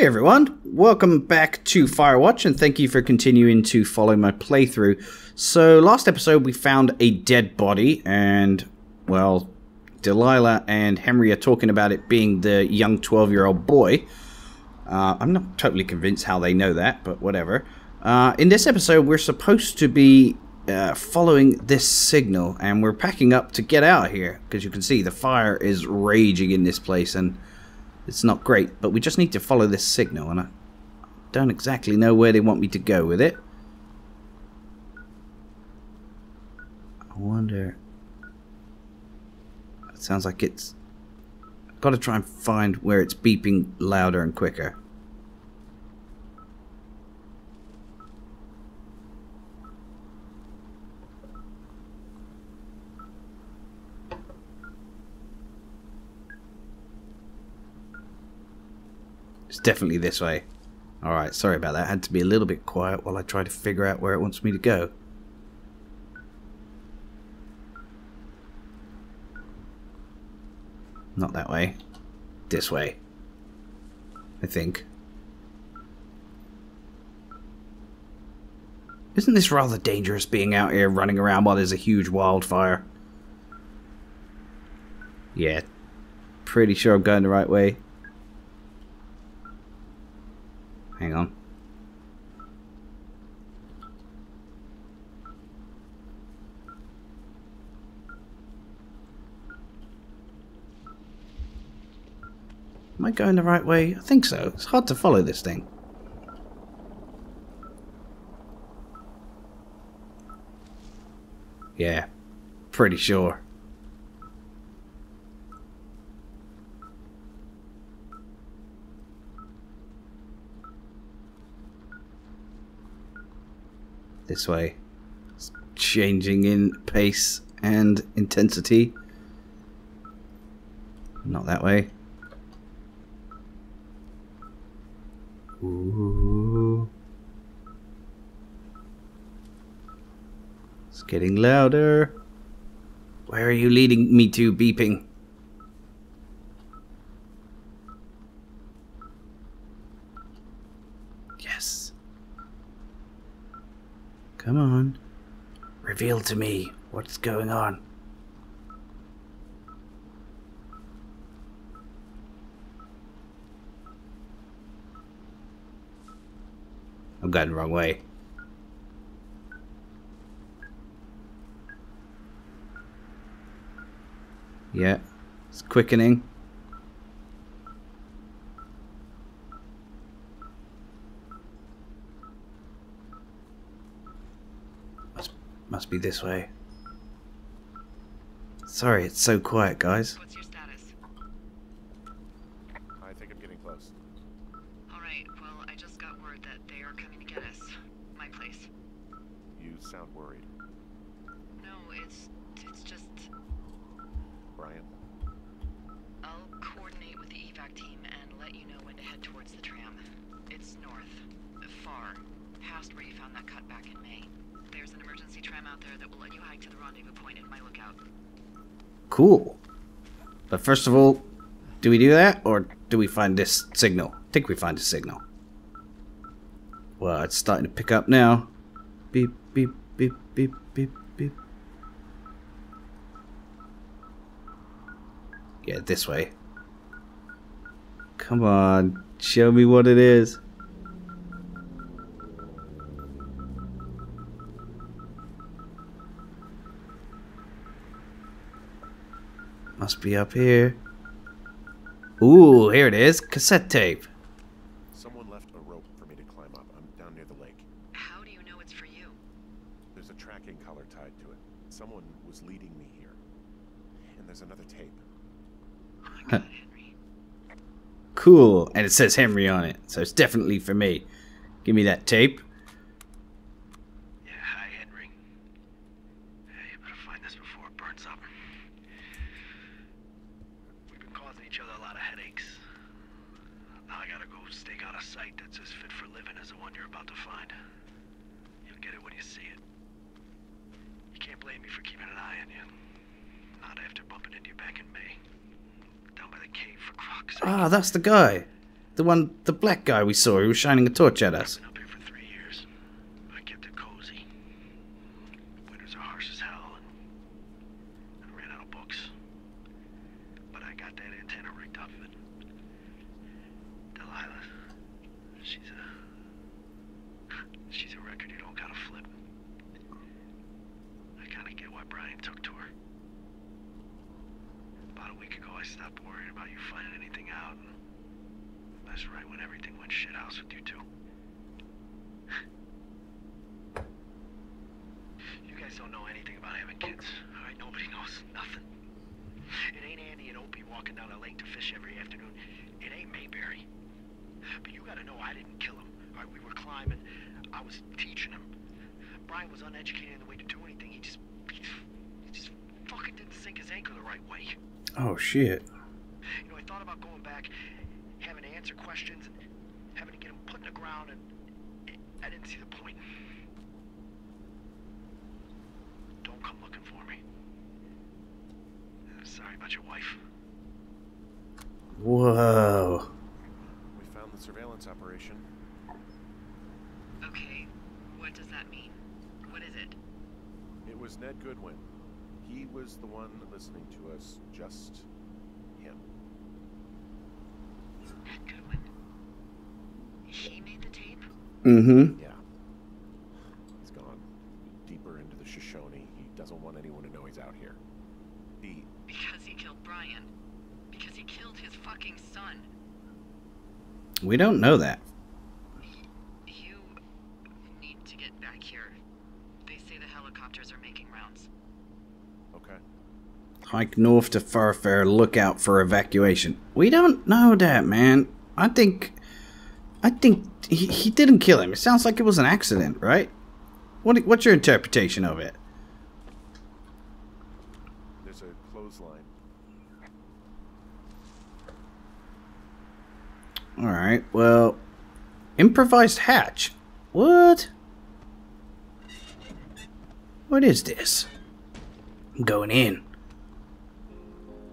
Hey everyone, welcome back to Firewatch and thank you for continuing to follow my playthrough. So last episode we found a dead body and, well, Delilah and Henry are talking about it being the young 12-year-old boy. I'm not totally convinced how they know that, but whatever. In this episode we're supposed to be following this signal and we're packing up to get out of here because you can see the fire is raging in this place and it's not great, but we just need to follow this signal, and I don't exactly know where they want me to go with it. I wonder... It sounds like it's... I've got to try and find where it's beeping louder and quicker. It's definitely this way. Alright, sorry about that. I had to be a little bit quiet while I try to figure out where it wants me to go. Not that way. This way. I think. Isn't this rather dangerous being out here running around while there's a huge wildfire? Yeah. Pretty sure I'm going the right way. Hang on. Am I going the right way? I think so. It's hard to follow this thing. Yeah, pretty sure. This way. It's changing in pace and intensity. Not that way. Ooh. It's getting louder. Where are you leading me to, beeping? Come on. Reveal to me what's going on. I'm going the wrong way. Yeah, it's quickening. Must be this way. Sorry, it's so quiet, guys. What's your status? I think I'm getting close. Alright, well, I just got word that they are coming to get us. My place. You sound worried. No, it's just... Brian? I'll coordinate with the evac team and let you know when to head towards the tram. It's north. Far. Past where you found that cut back in May. There's an emergency tram out there that will let you hike to the rendezvous point in my lookout. Cool. But first of all, do we do that or do we find this signal? I think we find the signal. Well, it's starting to pick up now. Beep, beep, beep, beep, beep, beep. Yeah, this way. Come on, show me what it is. Must be up here. Ooh, here it is. Cassette tape. Someone left a rope for me to climb up. I'm down near the lake. How do you know it's for you? There's a tracking collar tied to it. Someone was leading me here. And there's another tape. Oh my God, Henry. Cool. And it says Henry on it. So it's definitely for me. Give me that tape. Yeah, hi, Henry. You better find this before it burns up. Each other a lot of headaches. Now I gotta go stake out a site that's as fit for living as the one you're about to find. You'll get it when you see it. You can't blame me for keeping an eye on you. Not after bumping into you back in May. Down by the cave for Croc's sake. Ah, that's the guy. The one, the black guy we saw who was shining a torch at us. I've been up here for 3 years. I kept it cozy. Winters are harsh as hell. I ran out of books. But I got that antenna rigged off of it. Delilah, she's a record you don't gotta flip. I kinda get why Brian took to her. About a week ago, I stopped worrying about you finding anything out. That's right when everything went shithouse with you two. You guys don't know anything about having kids. All right, nobody knows nothing. It ain't Andy and Opie walking down a lake to fish every afternoon. It ain't Mayberry. But you gotta know I didn't kill him. All right, we were climbing. I was teaching him. Brian was uneducated in the way to do anything. He just fucking didn't sink his anchor the right way. Oh, shit. You know, I thought about going back, having to answer questions, and having to get them put in the ground, and I didn't see the point. Don't come looking for me. I'm sorry about your wife. Whoa. We found the surveillance operation. Okay, what does that mean? What is it? It was Ned Goodwin. He was the one listening to us, just him. Ned Goodwin? He made the tape? Mm-hmm. Yeah. He's gone deeper into the Shoshone. He doesn't want anyone to know he's out here. Because he killed Brian. Because he killed his fucking son. We don't know that. You need to get back here. They say the helicopters are making rounds. Okay. Hike north to Farfare, look out for evacuation. We don't know that, man. I think he didn't kill him. It sounds like it was an accident, right? What's your interpretation of it? There's a clothesline. Alright, well, improvised hatch. What? What is this? I'm going in.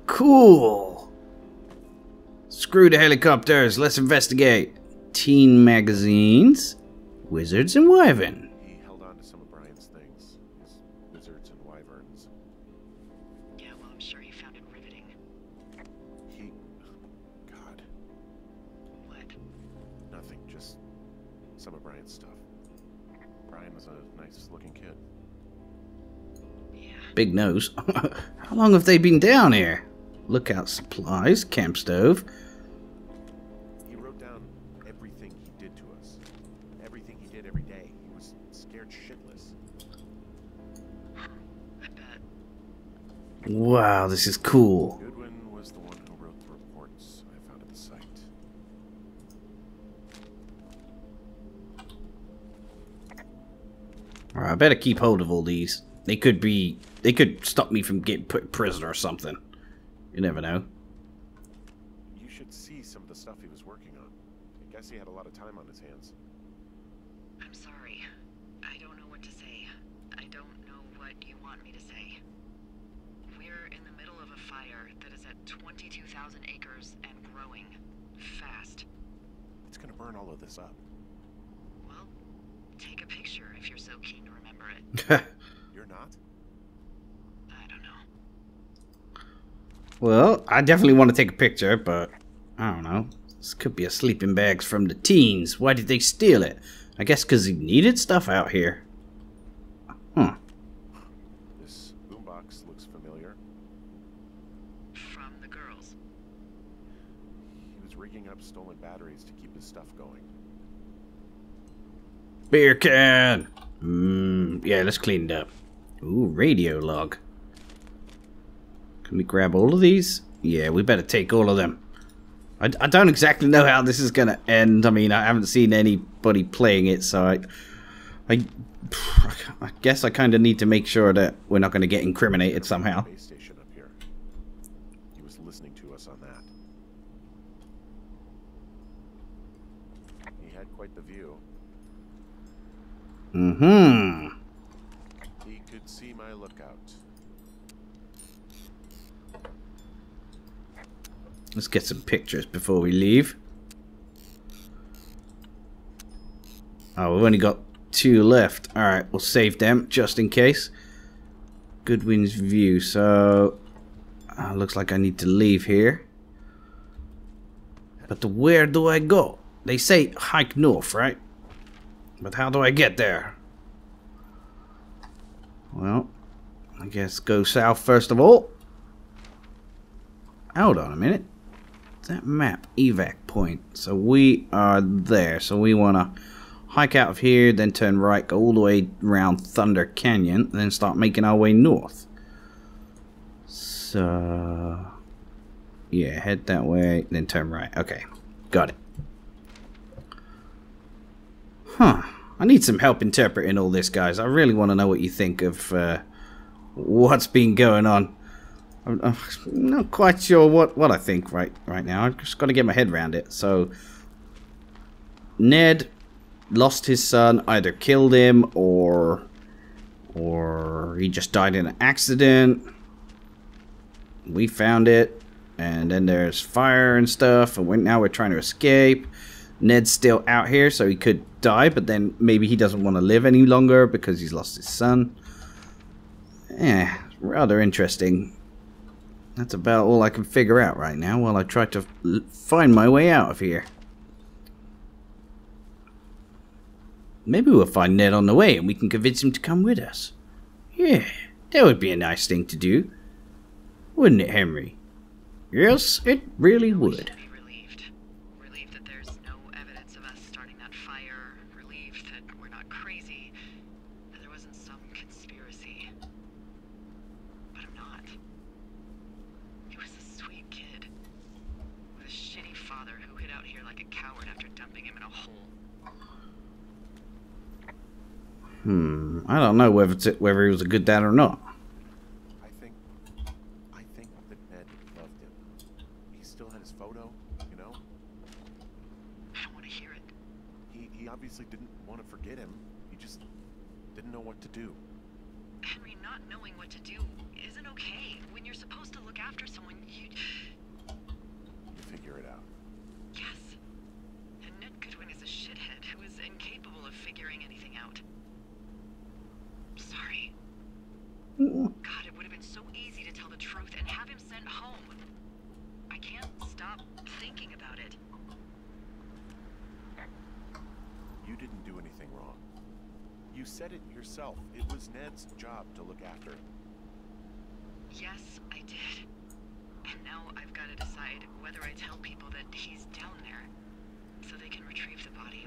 Cool. Screw the helicopters. Let's investigate. Teen magazines, wizards and wyvern. He held on to some of Brian's things. His wizards and wyverns. Yeah, well, I'm sure he found it riveting. He, God. What? Nothing. Just some of Brian's stuff. Brian was a nice-looking kid. Yeah. Big nose. How long have they been down here? Lookout supplies, camp stove. He wrote down everything he did to us. Everything he did every day. He was scared shitless. I bet. Wow, this is cool. Goodwin was the one who wrote the reports I found at the site. Alright, I better keep hold of all these. They could stop me from getting put in prison or something. You never know. You should see some of the stuff he was working on. I guess he had a lot of time on his hands. I'm sorry. I don't know what to say. I don't know what you want me to say. We're in the middle of a fire that is at 22,000 acres and growing fast. It's gonna burn all of this up. Well, take a picture if you're so keen to remember it. You're not? I don't know. Well, I definitely want to take a picture, but I don't know. This could be a sleeping bag from the teens. Why did they steal it? I guess because he needed stuff out here. Huh. This boombox looks familiar. From the girls. He was rigging up stolen batteries to keep his stuff going. Beer can! Yeah, let's clean it up. Ooh, radio log. Can we grab all of these? Yeah, we better take all of them. I don't exactly know how this is going to end. I mean, I haven't seen anybody playing it, so I guess I kind of need to make sure that we're not going to get incriminated somehow. Base station up here. He was listening to us on that. He had quite the view. Mm-hmm. He could see my lookout. Let's get some pictures before we leave. Oh, we've only got two left. Alright, we'll save them just in case. Goodwin's view, so... looks like I need to leave here. But where do I go? They say hike north, right? But how do I get there? Well, I guess go south first of all. Hold on a minute. That map, evac point. So we are there. So we want to hike out of here, then turn right, go all the way around Thunder Canyon, and then start making our way north. So... yeah, head that way, then turn right. Okay, got it. Huh. I need some help interpreting all this, guys. I really want to know what you think of what's been going on. I'm not quite sure what I think right now. I've just got to get my head around it. So, Ned lost his son, either killed him or he just died in an accident. We found it. And then there's fire and stuff, and now we're trying to escape. Ned's still out here, so he could die, but then maybe he doesn't want to live any longer because he's lost his son. Yeah, rather interesting. That's about all I can figure out right now while I try to find my way out of here. Maybe we'll find Ned on the way and we can convince him to come with us. Yeah, that would be a nice thing to do. Wouldn't it, Henry? Yes, it really would. Relieved that there's no evidence of us starting that fire. Relieved that we're not crazy. That there wasn't some conspiracy. But I'm not. He was a sweet kid. With a shitty father who hid out here like a coward after dumping him in a hole. I don't know whether he was a good dad or not.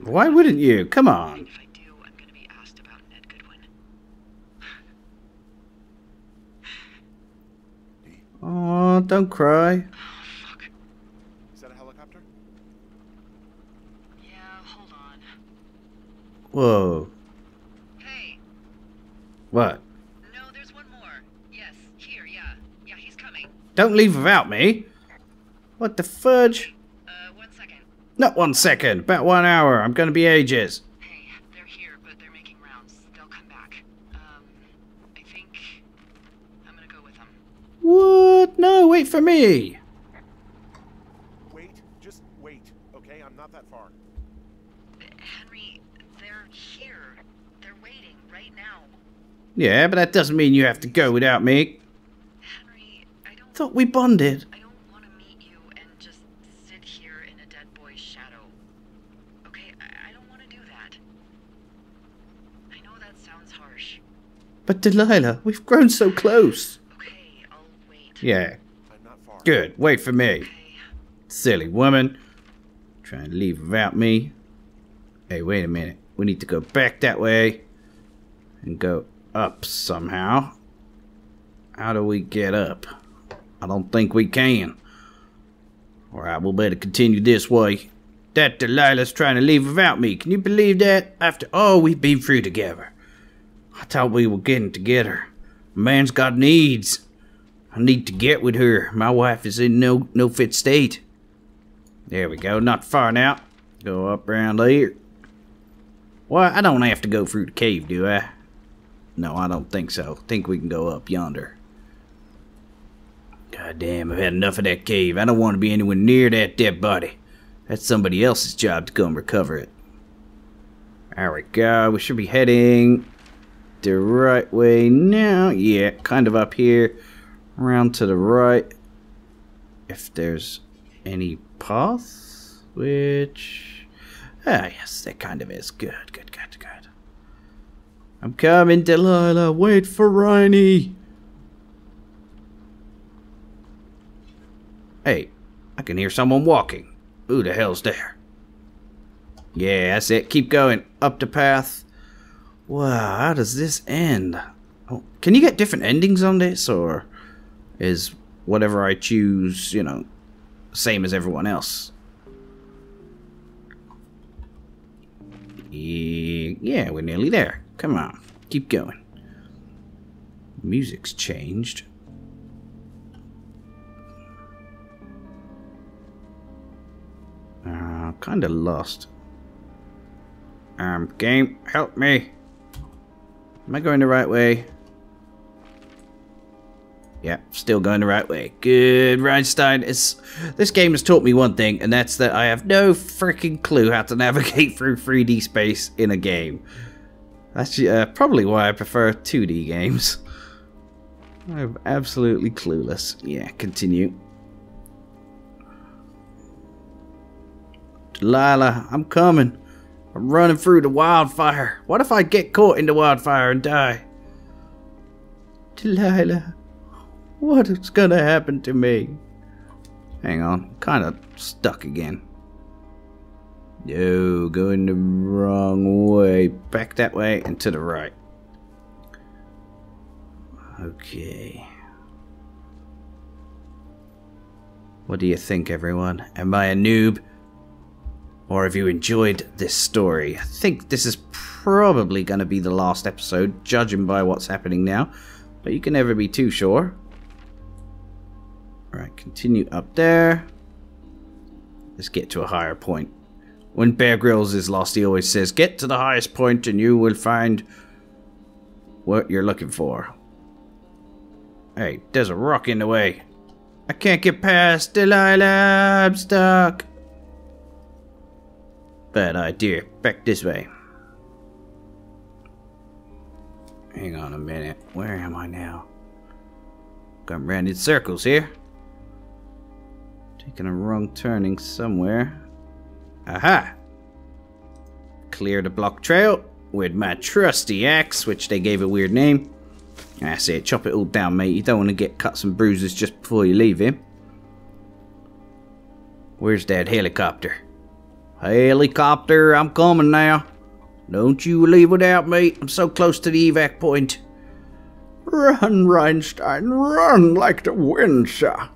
Why wouldn't you? Come on. And if I do, I'm going to be asked about Ned Goodwin. Oh, don't cry. Oh, fuck. Is that a helicopter? Yeah, hold on. Whoa. Hey. What? No, there's one more. Yes, here, yeah. Yeah, he's coming. Don't leave without me. What the fudge? Not 1 second, about 1 hour. I'm gonna be ages. Hey, they're here, but they're making rounds. They'll come back. I think I'm gonna go with them. What? No, wait for me. Wait, just wait, okay? I'm not that far. Henry, they're here. They're waiting right now. Yeah, but that doesn't mean you have to go without me. Henry, I don't... thought we bonded. But Delilah, we've grown so close. Okay, I'll wait. Yeah. I'm not far. Good, wait for me. Okay. Silly woman. Try and leave without me. Hey, wait a minute. We need to go back that way. And go up somehow. How do we get up? I don't think we can. Alright, we'll better continue this way. That Delilah's trying to leave without me. Can you believe that? After all we've been through together. I thought we were getting together. Man's got needs. I need to get with her. My wife is in no fit state. There we go. Not far now. Go up around here. Well, I don't have to go through the cave, do I? No, I don't think so. I think we can go up yonder. God damn, I've had enough of that cave. I don't want to be anywhere near that dead body. That's somebody else's job to come recover it. There we go. We should be heading the right way now. Yeah, kind of up here. Round to the right. If there's any path, which... ah, yes, there kind of is. Good, good, good, good. I'm coming, Delilah. Wait for Riney. Hey, I can hear someone walking. Who the hell's there? Yeah, that's it. Keep going. Up the path. Wow, how does this end? Oh, can you get different endings on this, or is whatever I choose, you know, same as everyone else? Yeah, we're nearly there. Come on. Keep going. Music's changed. I'm kind of lost. Game, help me. Am I going the right way? Yeah, still going the right way. Good, REinstein. This game has taught me one thing, and that's that I have no freaking clue how to navigate through 3D space in a game. That's probably why I prefer 2D games. I'm absolutely clueless. Yeah, continue. Delilah, I'm coming. I'm running through the wildfire. What if I get caught in the wildfire and die? Delilah, what is gonna happen to me? Hang on, I'm kind of stuck again. No, going the wrong way. Back that way and to the right. Okay. What do you think, everyone? Am I a noob? Or if you enjoyed this story, I think this is probably going to be the last episode, judging by what's happening now. But you can never be too sure. Alright, continue up there. Let's get to a higher point. When Bear Grylls is lost, he always says, "Get to the highest point and you will find what you're looking for." Hey, there's a rock in the way. I can't get past, Delilah, I'm stuck. Bad idea. Back this way. Hang on a minute. Where am I now? Going round in circles here. Taking a wrong turning somewhere. Aha! Clear the block trail with my trusty axe, which they gave a weird name. That's it. Chop it all down, mate. You don't want to get cuts and bruises just before you leave him. Where's that helicopter? Helicopter, I'm coming now. Don't you leave without me. I'm so close to the evac point. Run, REinstein, run like the wind, sir.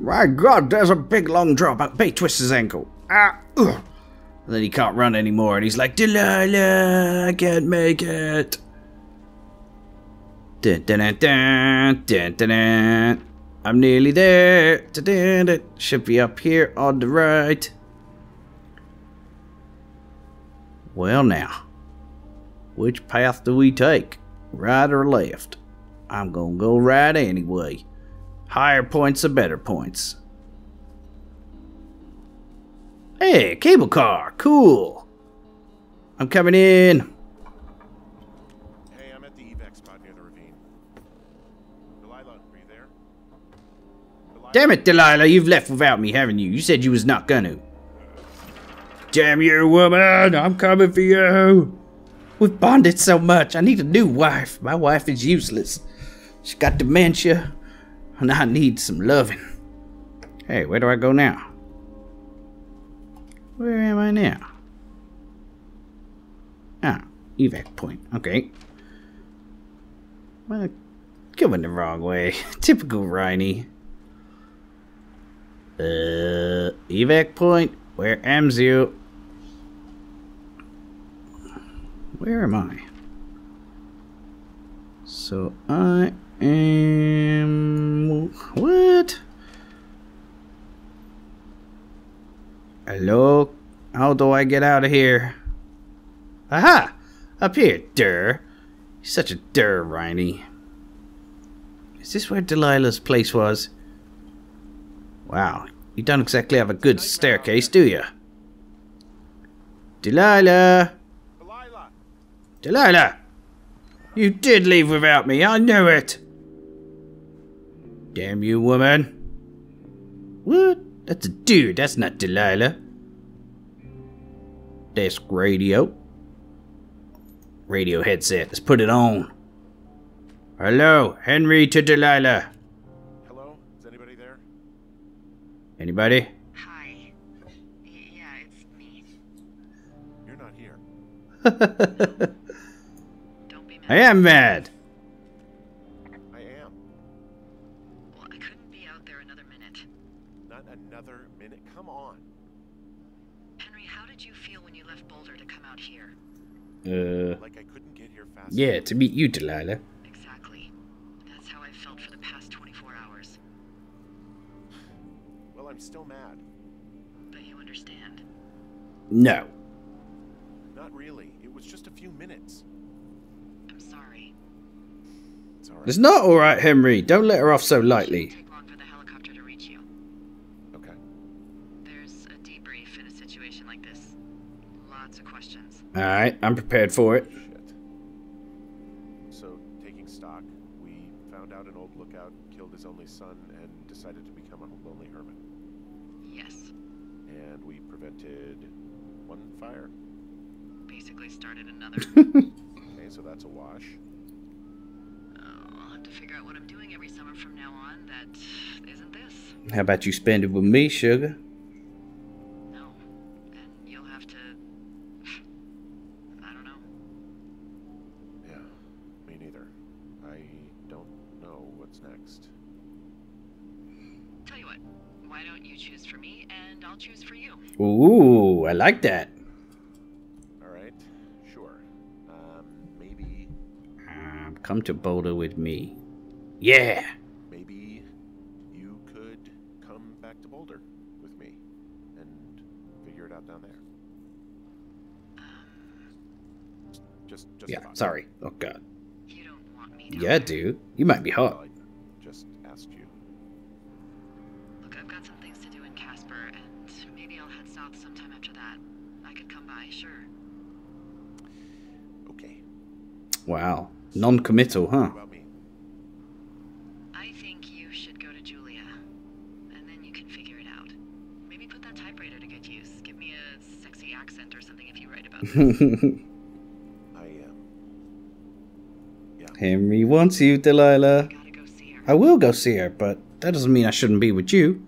My God, there's a big long drop. He twists his ankle. Ah, ugh. And then he can't run anymore, and he's like, Delilah, I can't make it. Dun, dun, dun, dun, dun, dun, dun. I'm nearly there. Dun, dun, dun. Should be up here on the right. Well now, which path do we take? Right or left? I'm gonna go right anyway. Higher points are better points. Hey, cable car, cool. I'm coming in. Hey, I'm at the evac spot near the ravine. Delilah, are you there? Delilah. Damn it, Delilah, you've left without me, haven't you? You said you was not gonna. Damn you, woman! I'm coming for you! We've bonded so much. I need a new wife. My wife is useless. She's got dementia, and I need some loving. Hey, where do I go now? Where am I now? Ah, evac point. Okay. Well, going the wrong way. Typical Riney. Evac point. Where am you? Where am I? So I am... what? Hello? How do I get out of here? Aha! Up here, durr. You're such a durr, Riney. Is this where Delilah's place was? Wow. You don't exactly have a good staircase, do you? Delilah! Delilah! You did leave without me, I knew it! Damn you, woman. What? That's a dude, that's not Delilah. Desk radio. Radio headset, let's put it on. Hello, Henry to Delilah. Hello, is anybody there? Anybody? Hi. Yeah, it's me. You're not here. No. Don't be mad. I am mad. I am. Well, I couldn't be out there another minute. Not another minute? Come on. Henry, how did you feel when you left Boulder to come out here? Like I couldn't get here fast. Yeah, to meet you, Delilah. I'm still mad. But you understand? No. Not really. It was just a few minutes. I'm sorry. It's all right. It's not all right, Henry. Don't let her off so lightly. It shouldn't take long for the helicopter to reach you. Okay. There's a debrief in a situation like this. Lots of questions. All right, I'm prepared for it. Shit. So, taking stock, we found out an old lookout killed his only son and decided to become a lonely hermit. Yes. And we prevented one fire. Basically started another. Okay, so that's a wash. I'll have to figure out what I'm doing every summer from now on that isn't this. How about you spend it with me, sugar? No. And you'll have to... I don't know. Yeah, me neither. I don't know what's next. Tell you what. Why don't you choose for me, and I'll choose for you. Ooh, I like that. All right, sure. Maybe... come to Boulder with me. Yeah! Maybe you could come back to Boulder with me and figure it out down there. Just yeah, sorry. Oh, God. You don't want me to. Yeah, dude. You might be hot. Well, I just asked you. Sometime after that, I could come by, sure. Okay. Wow, non-committal, huh? I think you should go to Julia, and then you can figure it out. Maybe put that typewriter to good use. Give me a sexy accent or something if you write about this. Yeah. Henry wants you, Delilah. You gotta go see her. I will go see her, but that doesn't mean I shouldn't be with you.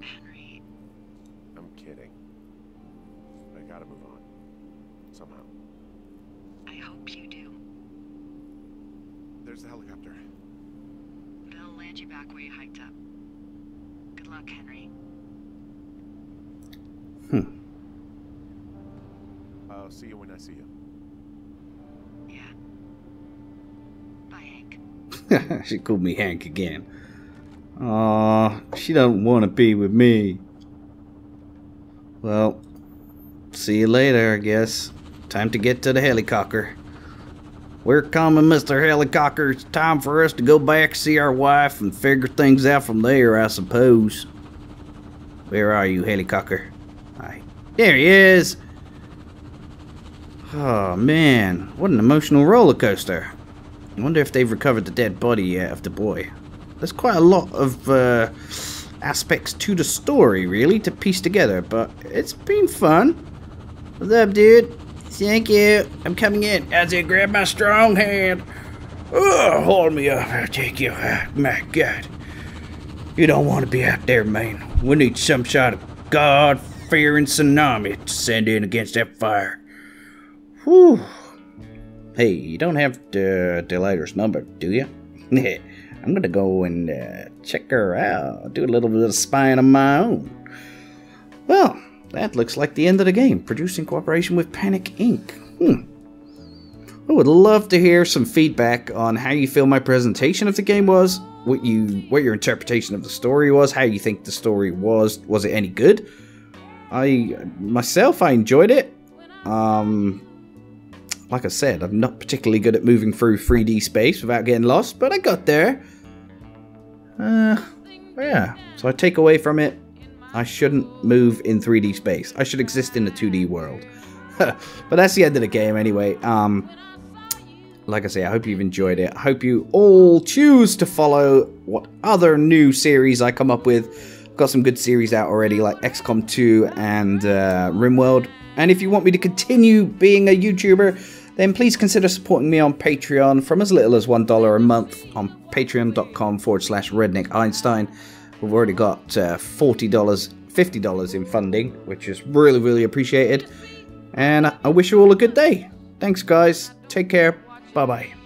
Henry. I'm kidding. I gotta move on. Somehow. I hope you do. There's the helicopter. They'll land you back where you hiked up. Good luck, Henry. I'll see you when I see you. Yeah. Bye, Hank. She called me Hank again. Aw, she don't want to be with me. Well, see you later, I guess. Time to get to the helicopter. We're coming, Mr. Helicopter. It's time for us to go back, see our wife, and figure things out from there, I suppose. Where are you, helicopter? Right. There he is! Oh, man. What an emotional roller coaster. I wonder if they've recovered the dead body yet of the boy. There's quite a lot of aspects to the story, really, to piece together, but it's been fun. What's up, dude? Thank you. I'm coming in. As you grab my strong hand. Oh, hold me up. I'll take you out. My God. You don't want to be out there, man. We need some sort of God-fearing tsunami to send in against that fire. Whew. Hey, you don't have Delilah's number, do you? I'm gonna go and check her out, do a little bit of spying on my own. Well, that looks like the end of the game. Produced in cooperation with Panic, Inc. I would love to hear some feedback on how you feel my presentation of the game was, what your interpretation of the story was, how you think the story was it any good? I enjoyed it. Like I said, I'm not particularly good at moving through 3D space without getting lost, but I got there. Yeah, so I take away from it, I shouldn't move in 3D space. I should exist in a 2D world. But that's the end of the game anyway. Like I say, I hope you've enjoyed it. I hope you all choose to follow what other new series I come up with. I've got some good series out already, like XCOM 2 and RimWorld. And if you want me to continue being a YouTuber, then please consider supporting me on Patreon from as little as $1 a month on patreon.com/RedneckREinstein. We've already got $50 in funding, which is really, really appreciated. And I wish you all a good day. Thanks, guys. Take care. Bye-bye.